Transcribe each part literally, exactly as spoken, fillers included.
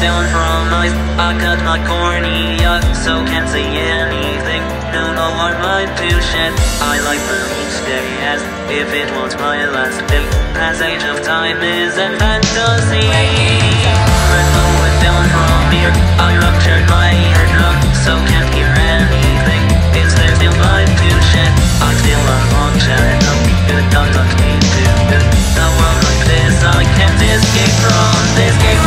down from eyes. I cut my cornea, so can't see anything. No more light to shed. I like the each day as if it was my last day. Passage of time is a fantasy. Let the wind down from here. I ruptured my headlock, so can't hear anything. Is there still light to shed? I still am on shadow. Good times I need to do. The world like this, I can't escape from this game.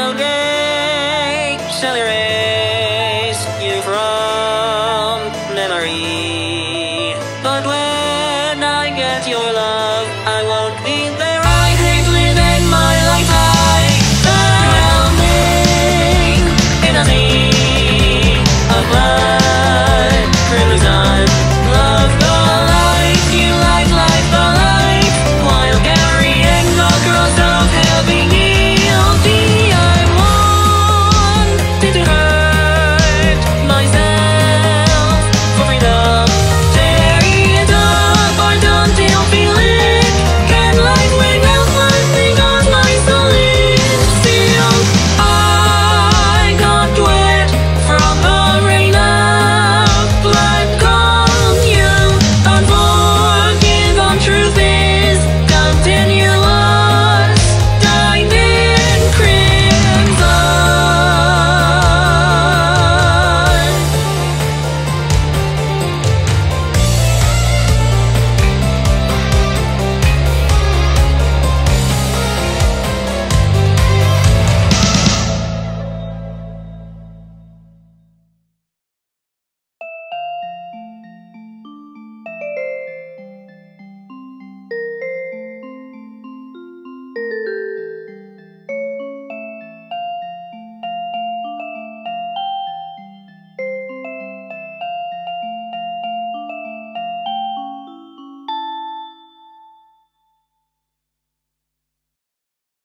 No day shall erase you from memory.